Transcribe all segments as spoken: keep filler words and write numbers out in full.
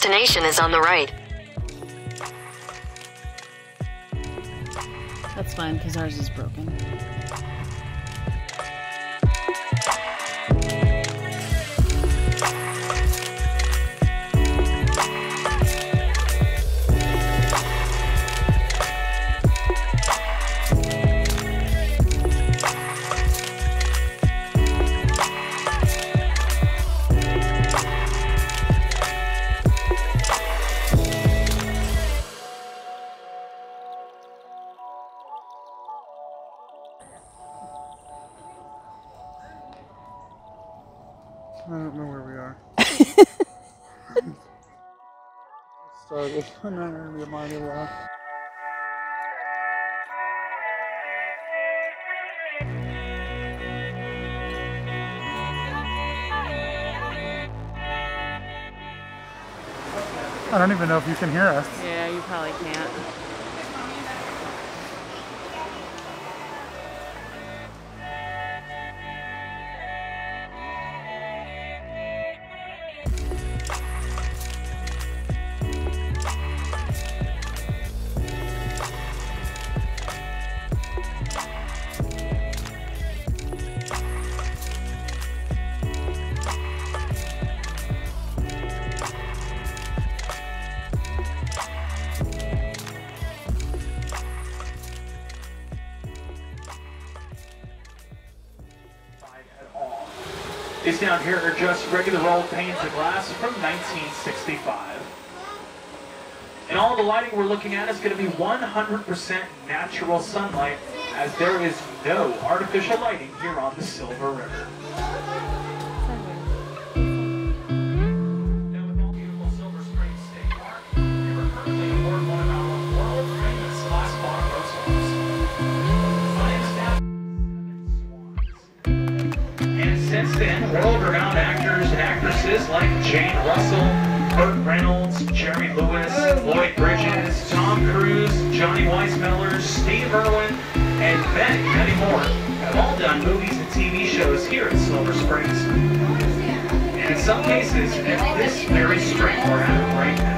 destination is on the right. That's fine, because ours is broken. I don't know where we are. Started. I'm not going to be a mind of that. I don't even know if you can hear us. Yeah, you probably can't. These down here are just regular old panes of glass from nineteen sixty-five. And all the lighting we're looking at is going to be one hundred percent natural sunlight, as there is no artificial lighting here on the Silver River. Now with all beautiful Silver Springs State Park, we are currently aboard one of our world's famous glass bottles. Since then, world-renowned actors and actresses like Jane Russell, Burt Reynolds, Jerry Lewis, Lloyd Bridges, Tom Cruise, Johnny Weissmiller, Steve Irwin, and many, many more have all done movies and T V shows here at Silver Springs. And in some cases, at this very street we're at right now.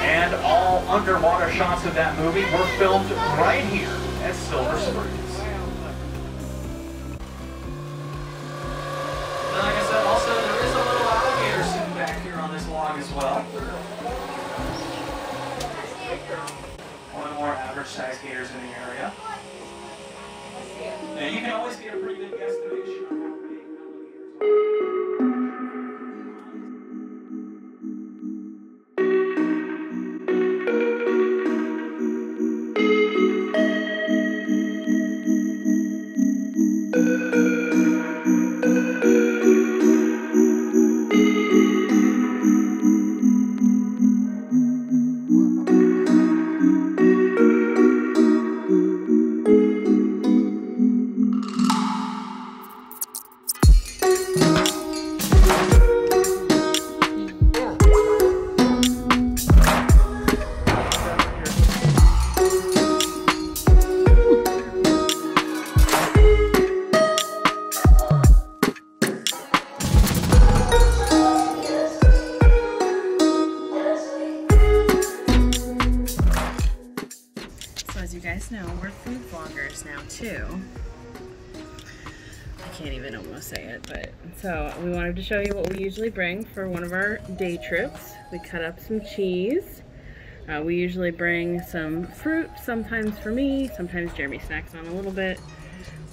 And all underwater shots of that movie were filmed right here at Silver Springs. And like I said, also there is a little alligator sitting back here on this log as well. One more average-sized gators in the area. Now you can always get a pretty good guesstimation. No, we're food vloggers now too. I can't even almost say it, but so we wanted to show you what we usually bring for one of our day trips. We cut up some cheese. Uh, we usually bring some fruit, sometimes for me, sometimes Jeremy snacks on a little bit.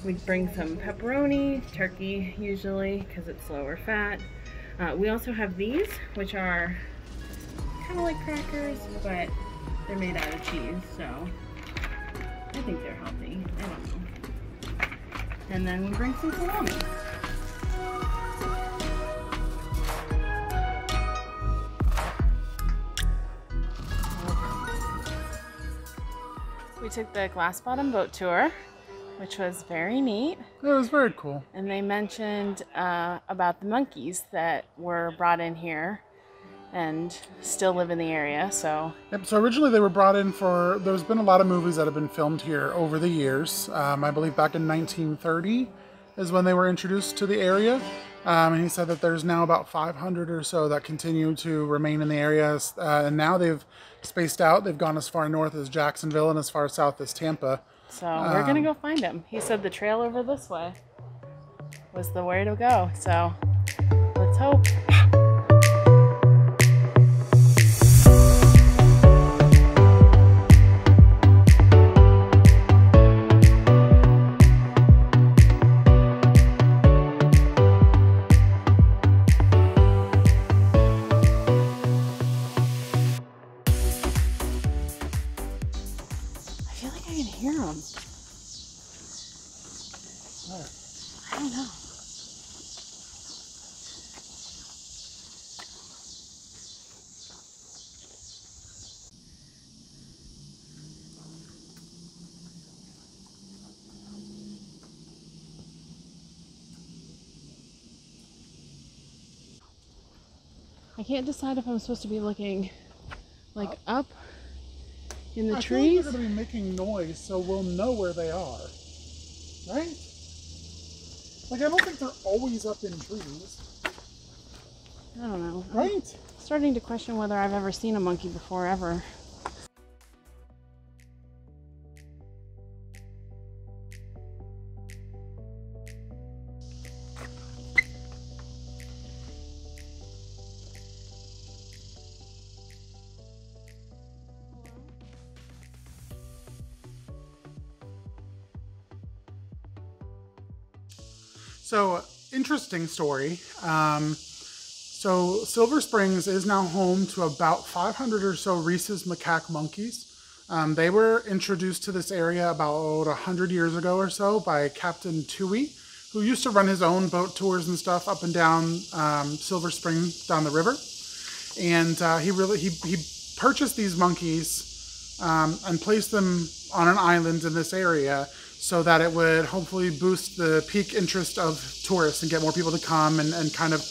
We bring some pepperoni, turkey usually, because it's lower fat. Uh, we also have these, which are kind of like crackers, but they're made out of cheese, so I think they're healthy. I don't know. And then we bring some salami. We took the glass bottom boat tour, which was very neat. It was very cool. And they mentioned uh, about the monkeys that were brought in here and still live in the area, so. Yep, so originally they were brought in for, there's been a lot of movies that have been filmed here over the years. Um, I believe back in nineteen thirty is when they were introduced to the area. Um, and he said that there's now about five hundred or so that continue to remain in the area. Uh, and now they've spaced out. They've gone as far north as Jacksonville and as far south as Tampa. So we're gonna go find him. He said the trail over this way was the way to go. So let's hope. I can't decide if I'm supposed to be looking like up, up in the I trees. They're going to be making noise, so we'll know where they are, right? Like, I don't think they're always up in trees. I don't know. Right? I'm starting to question whether I've ever seen a monkey before, ever. So, interesting story. Um, so, Silver Springs is now home to about five hundred or so rhesus macaque monkeys. Um, they were introduced to this area about one hundred years ago or so by Captain Tui, who used to run his own boat tours and stuff up and down um, Silver Springs, down the river. And uh, he really he, he purchased these monkeys um, and placed them on an island in this area, so that it would hopefully boost the peak interest of tourists and get more people to come and, and kind of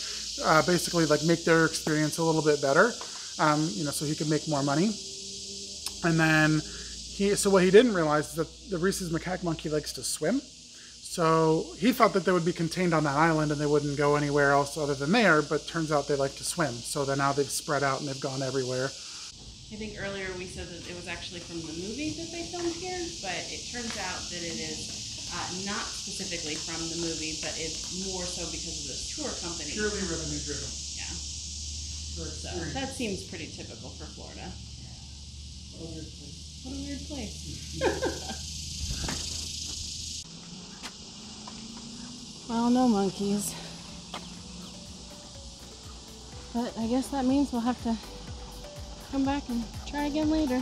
uh, basically like make their experience a little bit better, um, you know, so he could make more money. And then he, so what he didn't realize is that the rhesus macaque monkey likes to swim. So he thought that they would be contained on that island and they wouldn't go anywhere else other than there, but turns out they like to swim. So then now they've spread out and they've gone everywhere. I think earlier we said that it was actually from the movie that they filmed here, but it turns out that it is uh, not specifically from the movie, but it's more so because of the tour company. Purely revenue driven. Yeah. So that seems pretty typical for Florida. What a weird place. What a weird place. Well, no monkeys. But I guess that means we'll have to come back and try again later.